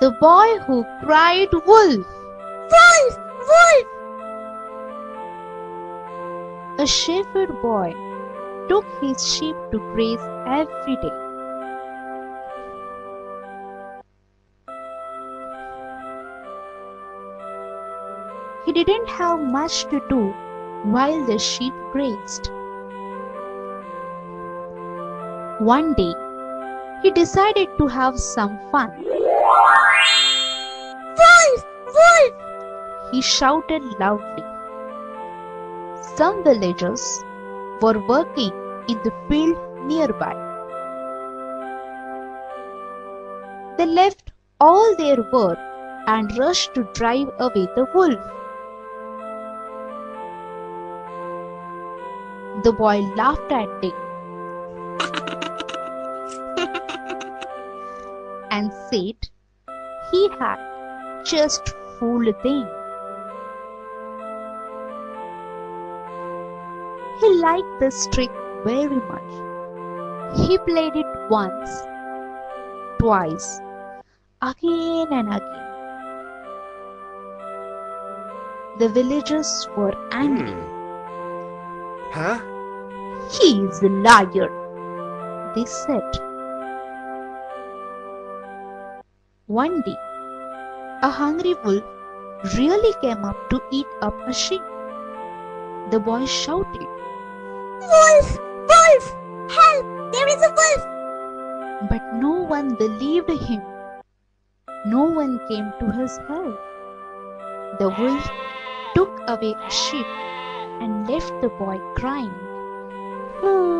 the boy who cried wolf, wolf, wolf. A shepherd boy took his sheep to graze every day. He didn't have much to do while the sheep grazed. One day, he decided to have some fun. Wolf! Wolf! He shouted loudly. Some villagers were working in the field nearby. They left all their work and rushed to drive away the wolf. The boy laughed at them and said he had just fooled them. He liked this trick very much. He played it once, twice, again and again. The villagers were angry. Huh? He is a liar, they said. One day, a hungry wolf really came up to eat up a sheep. The boy shouted, "Wolf! Wolf! Help! There is a wolf!" But no one believed him. No one came to his help. The wolf took away a sheep and left the boy crying.